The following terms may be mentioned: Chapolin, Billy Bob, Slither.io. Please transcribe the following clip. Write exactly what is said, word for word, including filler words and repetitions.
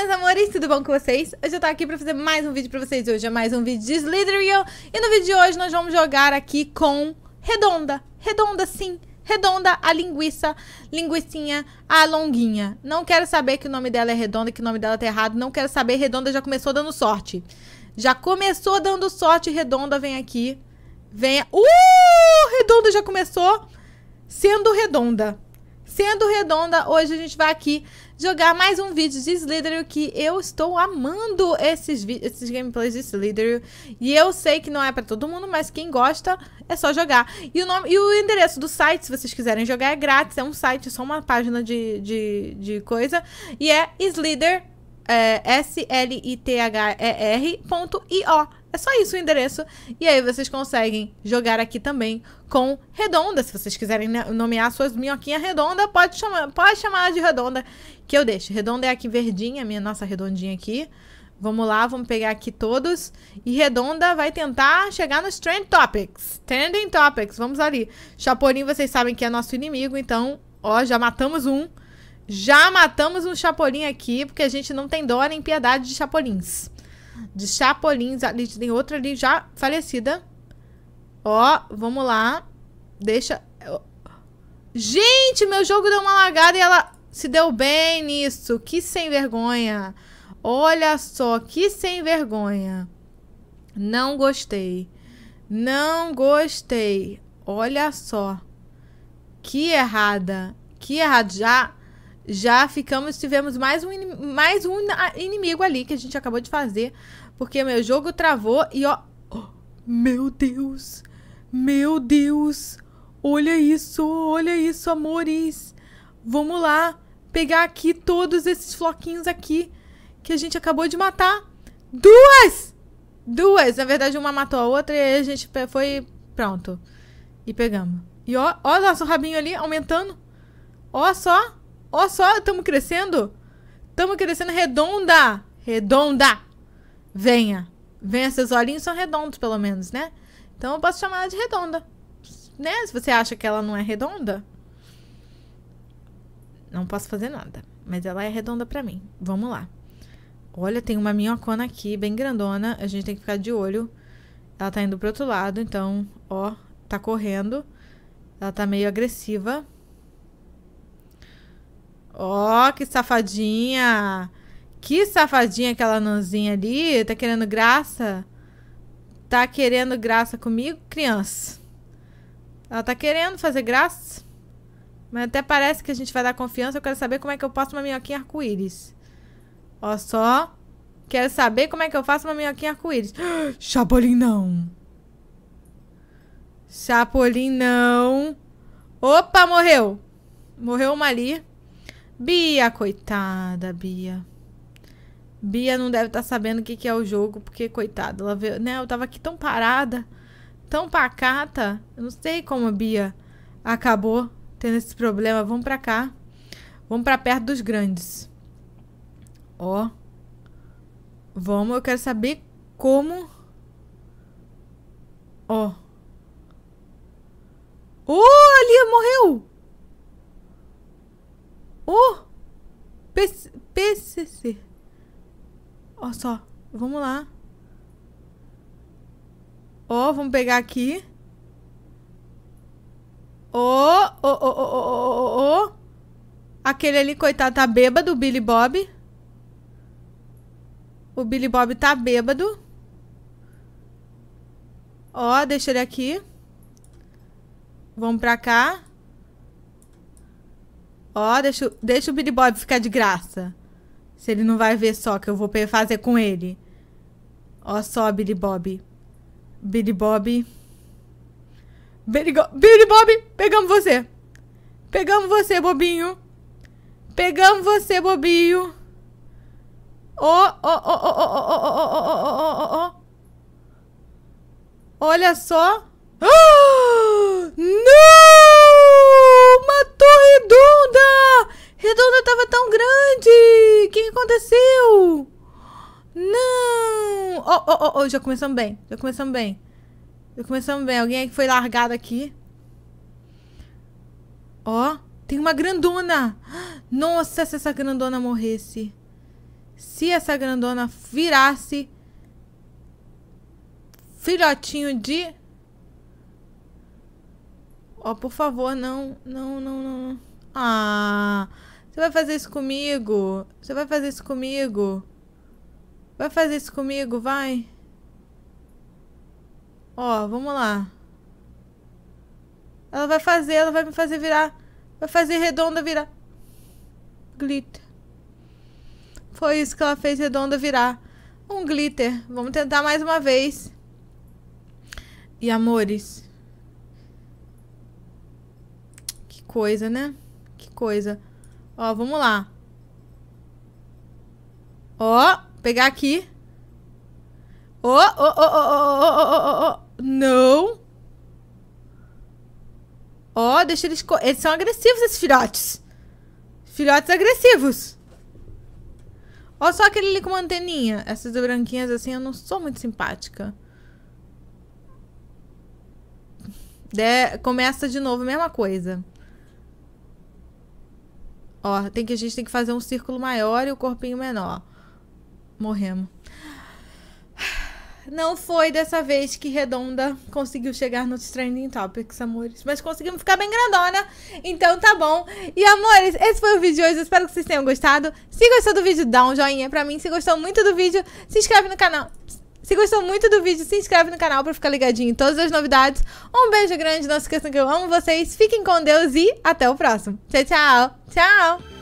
meus amores, tudo bom com vocês? Hoje eu tô aqui pra fazer mais um vídeo pra vocês. Hoje é mais um vídeo de Slither ponto i o. E no vídeo de hoje nós vamos jogar aqui com redonda. Redonda, sim. Redonda, a linguiça, linguicinha, a longuinha. Não quero saber que o nome dela é redonda, que o nome dela tá errado. Não quero saber, redonda já começou dando sorte. Já começou dando sorte, redonda, vem aqui. Vem... Uh! Redonda já começou sendo redonda. Sendo redonda, hoje a gente vai aqui jogar mais um vídeo de Slither, que eu estou amando esses, esses gameplays de Slither. E eu sei que não é pra todo mundo, mas quem gosta é só jogar. E o, nome, e o endereço do site, se vocês quiserem jogar, é grátis. É um site, é só uma página de, de, de coisa. E é Slither, é, S L I T H E R ponto i o. É só isso o endereço. E aí vocês conseguem jogar aqui também com redonda. Se vocês quiserem nomear suas minhoquinhas redonda, pode chamar, pode chamar de redonda, que eu deixo. Redonda é aqui verdinha, minha nossa redondinha aqui. Vamos lá, vamos pegar aqui todos. E redonda vai tentar chegar nos Trend Topics. Trending Topics, vamos ali. Chapolin, vocês sabem que é nosso inimigo, então, ó, já matamos um. Já matamos um Chapolin aqui, porque a gente não tem dó nem piedade de Chapolins. De Chapolins, ali tem outra ali já falecida. Ó, vamos lá. Deixa... Gente, meu jogo deu uma lagada e ela se deu bem nisso. Que sem vergonha. Olha só, que sem vergonha. Não gostei. Não gostei. Olha só. Que errada. Que errada. Já... Já ficamos, tivemos mais um, mais um inimigo ali que a gente acabou de fazer. Porque meu jogo travou e ó... Oh, meu Deus! Meu Deus! Olha isso! Olha isso, amores! Vamos lá pegar aqui todos esses floquinhos aqui que a gente acabou de matar. Duas! Duas! Na verdade, uma matou a outra e a gente foi... Pronto. E pegamos. E ó, ó nosso rabinho ali aumentando. Ó só... Ó só, estamos crescendo. Estamos crescendo redonda. Redonda. Venha. Venha, seus olhinhos são redondos, pelo menos, né? Então eu posso chamar ela de redonda. Né? Se você acha que ela não é redonda, não posso fazer nada. Mas ela é redonda pra mim. Vamos lá. Olha, tem uma minhocona aqui, bem grandona. A gente tem que ficar de olho. Ela tá indo pro outro lado, então, ó, tá correndo. Ela tá meio agressiva. Ó, oh, que safadinha. Que safadinha aquela nanzinha ali. Tá querendo graça? Tá querendo graça comigo, criança? Ela tá querendo fazer graça? Mas até parece que a gente vai dar confiança. Eu quero saber como é que eu faço uma minhoquinha arco-íris. Ó só. Quero saber como é que eu faço uma minhoquinha arco-íris. Chapolin não. Chapolin não. Opa, morreu. Morreu uma ali. Bia, coitada, Bia. Bia não deve estar sabendo o que, que é o jogo, porque, coitada, ela veio... Né, eu tava aqui tão parada, tão pacata. Eu não sei como a Bia acabou tendo esse problema. Vamos pra cá. Vamos pra perto dos grandes. Ó. Vamos, eu quero saber como... Ó. Oh, ali morreu! Oh! P C C. Ó só. Vamos lá. Ó, vamos pegar aqui. Ó, ó, ó, ó, ó, ó. Aquele ali, coitado, tá bêbado, o Billy Bob. O Billy Bob tá bêbado. Ó, deixa ele aqui. Vamos pra cá. Ó, deixa, deixa o Billy Bob ficar de graça. Se ele não vai ver só que eu vou fazer com ele. Ó só, Billy Bob. Billy Bob. Billy, Go Billy Bob, pegamos você. Pegamos você, bobinho. Pegamos você, bobinho. Ó, ó, ó, ó, ó, ó, ó, ó, ó, ó. Olha só. Ah! Não! Matou redonda! Redonda tava tão grande! O que, que aconteceu? Não! Oh, oh, oh, oh, já começamos bem. Já começamos bem. Já começamos bem. Alguém que foi largado aqui. Ó, oh, tem uma grandona. Nossa, se essa grandona morresse. se essa grandona virasse filhotinho de... Ó, oh, por favor, não, não, não, não. Ah, você vai fazer isso comigo? Você vai fazer isso comigo? Vai fazer isso comigo, vai. Ó, oh, vamos lá. Ela vai fazer, ela vai me fazer virar. Vai fazer redonda virar. Glitter. Foi isso que ela fez, redonda virar. Um glitter. Vamos tentar mais uma vez. E amores... Que coisa, né? Que coisa. Ó, vamos lá. Ó, pegar aqui. Ó, ó, ó, ó, ó, ó, não. Ó, deixa eles... Eles são agressivos, esses filhotes. Filhotes agressivos. Ó, só aquele ali com uma anteninha. Essas branquinhas assim, eu não sou muito simpática. De... Começa de novo, mesma coisa. Ó, tem que, a gente tem que fazer um círculo maior e o corpinho menor. Morremos. Não foi dessa vez que Redonda conseguiu chegar nos Trending Topics, amores. Mas conseguimos ficar bem grandona. Então tá bom. E, amores, esse foi o vídeo de hoje. Eu espero que vocês tenham gostado. Se gostou do vídeo, dá um joinha pra mim. Se gostou muito do vídeo, se inscreve no canal. Se gostou muito do vídeo, se inscreve no canal pra ficar ligadinho em todas as novidades. Um beijo grande, não se esqueçam que eu amo vocês. Fiquem com Deus e até o próximo. Tchau, tchau. Tchau.